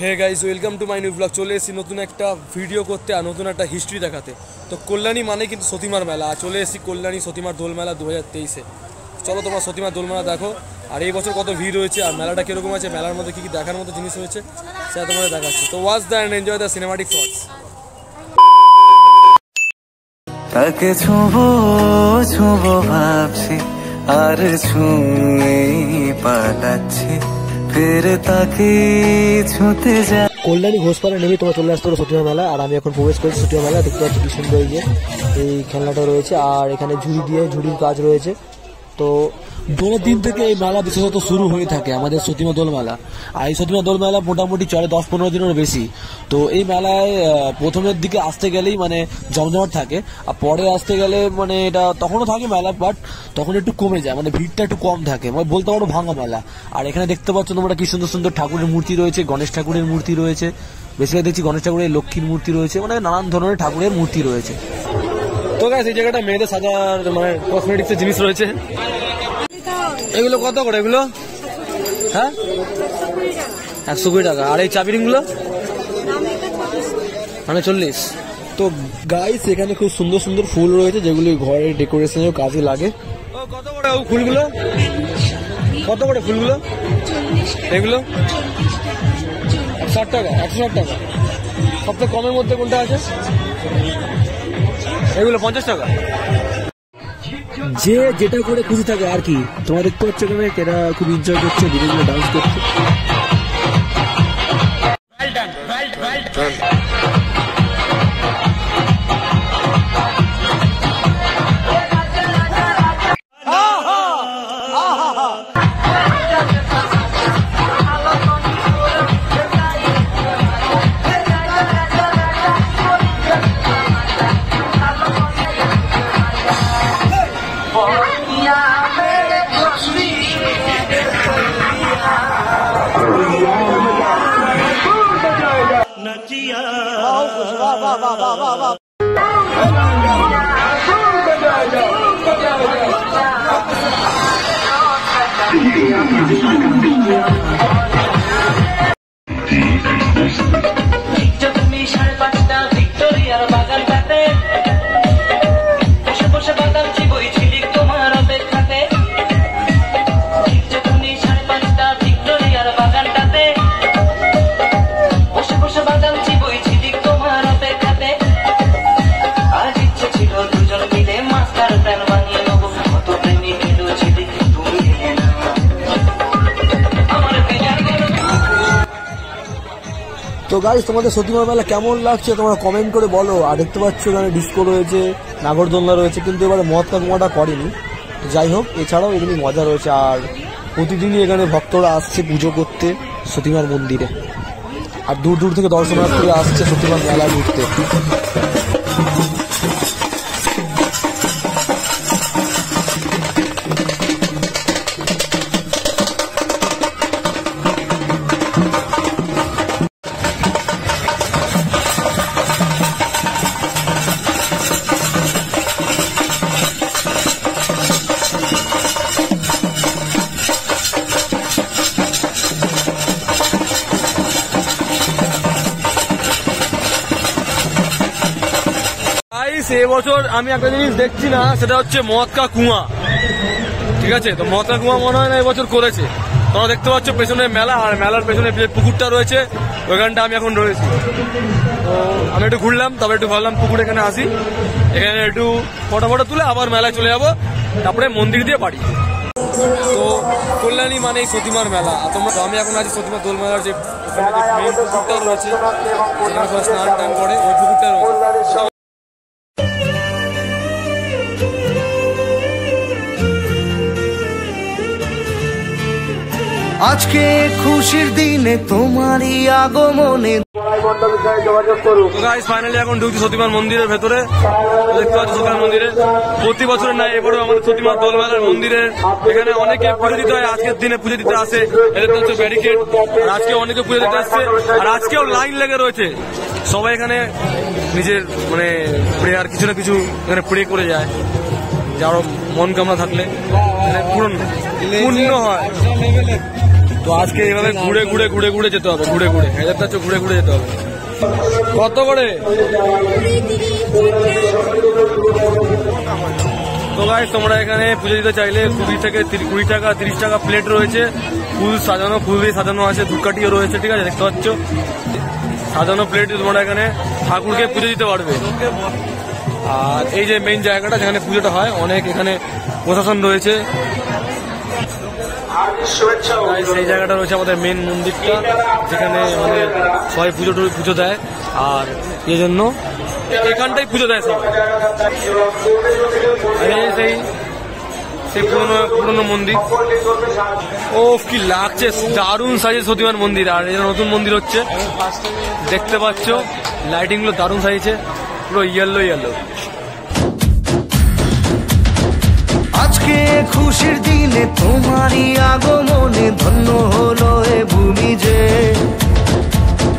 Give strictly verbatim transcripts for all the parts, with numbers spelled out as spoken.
Hey guys welcome to my new blog. चले एस नतून एक भिडियो करते और नतून एक हिस्ट्री देखाते। तो कल्याणी मान क्योंकि सतीमार मेला चले एस कल्याणी सतीमार दोल मेला दो हज़ार तेईस। चलो तुम्हारा सतीमार दोल मेला देखो और ये बच्चों कत भीड़ रही है और मेला कम आज मेलार मध्य क्योंकि देखार मत जिन रही है से तुम्हारा देखा। तो watch the end enjoy the cinematic shots. Kalyani Ghoshpara नेमे तुम्हारा चले आसते सतीमा मेला और आमी एखन प्रवेश करेछि सतीमा मेला। देखते पाच्छो कि सुंदर ये खेलनाटा रयेछे और एखाने झुड़ी दिए झुड़िर काज रयेछे। तो दोलेर दिन थेके एई मेला विशेषत शुरू हये थाके आमादेर सतीमा दोल मेला। और एई सतीमा दोल मेला मोटामुटी चले दस पंद्रह दिनेर बेशी। तो एई मेलाय प्रथमेर दिके आसते गेलेई माने जमजमाट थाके और परे आसते गेले माने एटा तखनो थाके मेला बाट तखन एकटु कमे जाय माने भीड़टा एकटु कम थाके माने बोलते पारो भांगा मेला। और एखाने देखते पाচ্ছ তোমরা कि सुंदर सुंदर ठाकुरेर मूर्ति रयेछे, गणेश ठाकुरेर मूर्ति रयेछे, बेशिभाग देखछि गणेश ठाकुरेर लक्ष्मीर मूर्ति रयेछे माने नानान धरनेर ठाकुरेर मूर्ति रयेछे। तो गाइस এই জায়গাটা মেয়েদের সাজার মানে কসমেটিক্স এর জিনিস রয়েছে। এগুলো কত করে এগুলো? হ্যাঁ একশো কুড়ি টাকা। আর এই চাবি রিংগুলো মানে চল্লিশ। তো গাইস এখানে খুব সুন্দর সুন্দর ফুল রয়েছে যেগুলো ঘরের ডেকোরেশনেও কাজে লাগে। ও কত করে ওই ফুলগুলো? কত করে ফুলগুলো? চল্লিশ। এগুলো ষাট টাকা। একশো ষাট টাকা। সবচেয়ে কমের মধ্যে কোনটা আছে? এগুলো পঞ্চাশ টাকা। যে যেটা করে খুশি থাকে আর কি। তোমরা দেখতে পাচ্ছ কেন এরা খুব এনজয় করছে, ধীরে ধীরে ডান্স করছে। Well done well well done. আহা আহা तो गाइस तुम्हारे सतीमा मेला केमन लागছে তোমরা কমেন্ট করে বলো। আর দেখতে পাচ্ছ এখানে ডিস্কো রয়েছে, নাগরদোলনা রয়েছে, কিন্তু এবারে মদ কামাটা করেনি। যাই হোক এছাড়াও এমনি মজা রয়েছে। আর প্রতিদিনই এখানে ভক্তরা আসছে পুজো করতে সতীমার মন্দিরে আর দূর দূর থেকে দর্শনার্থীরা আসছে সতীমার মেলা ঘুরতে। এই বছর আমি একটা জিনিস দেখছি না, সেটা হচ্ছে মদকা কুয়া। ঠিক আছে, তো মদকা কুয়া মনে হয় না এবছর করেছে। তোমরা দেখতে পাচ্ছ পেছনে মেলা আর মেলার পেছনে যে পুকুরটা রয়েছে ওইখানটা আমি এখন রয়েছি। তো আমি একটু ঘুরলাম, তারপরে একটু ভাবলাম পুকুর এখানে আসি, এখানে একটু ফটো ফটো তুলে আবার মেলায় চলে যাবো, তারপরে মন্দির দিয়ে বাড়ি। তো কল্যাণী মানে সতীমার মেলা। তোমরা আমি এখন আছি সতীমার দোল মেলার যে পুকুরটা রয়েছে স্নান টান করে ওই পুকুরটা রয়েছে। आज के खुशिर दिने तुम्हारी आगमने সতীমার মন্দিরের ভেতরে দেখতে পাচ্ছ সতীমার মন্দিরে প্রতি বছরের ন্যায় এবারও আমাদের সতীমার দোল মেলার মন্দিরে এখানে অনেকে পুজো দিতে হয়। আজকের দিনে পুজো দিতে আসে, এদের হচ্ছে ব্যারিকেড। আর আজকে অনেকে পুজো দিতে আসছে আর আজকেও লাইন লেগে রয়েছে। সবাই এখানে নিজের মানে প্রেয়ার কিছু না কিছু এখানে প্রে করে যায়, যারা মন কামনা থাকলে পূরণ পূর্ণ হয়। তো আজকে এইভাবে ঘুরে ঘুরে ঘুরে ঘুরে যেতে হবে, ঘুরে ঘুরে হাজার টাকা ঘুরে ঘুরে যেতে হবে। কত করে? তো গাইস তোমরা এখানে পুজো দিতে চাইলে কুড়ি থেকে কুড়ি টাকা তিরিশ টাকা প্লেট রয়েছে, ফুল সাজানো ফুল দিয়ে সাজানো আছে, ধূপকাঠিও রয়েছে, ঠিক আছে দেখতে পাচ্ছ সাজানো প্লেট, তোমরা এখানে ঠাকুরকে পুজো দিতে পারবে। আর এই যে মেইন জায়গাটা যেখানে পুজোটা হয়, অনেক এখানে প্রশাসন রয়েছে, সেই জায়গাটা রয়েছে আমাদের মেন মন্দিরটা যেখানে মানে সবাই পুজো পুজো দেয়, আর এই জন্য এখানটাই পুজো দেয় সবাই। সেই সেই পুরনো পুরনো মন্দির, ও কি লাগছে দারুণ সাইজে সতীমার মন্দির। আর এই নতুন মন্দির হচ্ছে দেখতে পাচ্ছ, লাইটিং গুলো দারুণ সাইজে পুরো ইয়েলো ইয়েলো। আজকে খুশির দিনে তোমারই আগমনে ধন্য হলো এ ভূমি যে,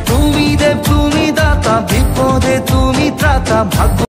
তুমি দেব তুমি দাতা বিপদে তুমি ত্রাতা ভাগ্য।